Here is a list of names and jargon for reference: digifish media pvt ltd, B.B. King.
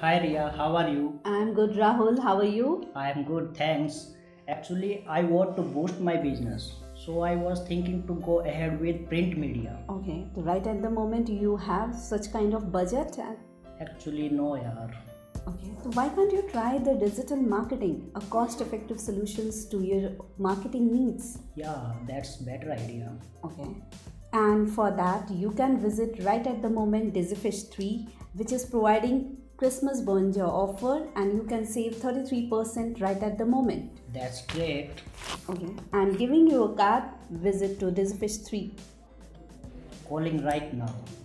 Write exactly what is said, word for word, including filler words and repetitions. Hi Riya, how are you? I am good Rahul, how are you? I am good, thanks. Actually, I want to boost my business. So I was thinking to go ahead with print media. Okay, so right at the moment you have such kind of budget? Actually, no yaar. Okay, so why can't you try the digital marketing, a cost-effective solutions to your marketing needs? Yeah, that's better idea. Okay. And for that, you can visit right at the moment digifish three, which is providing Christmas bonus offer, and you can save thirty-three percent right at the moment. That's great. Okay. And giving you a card, visit to digifish three. Calling right now.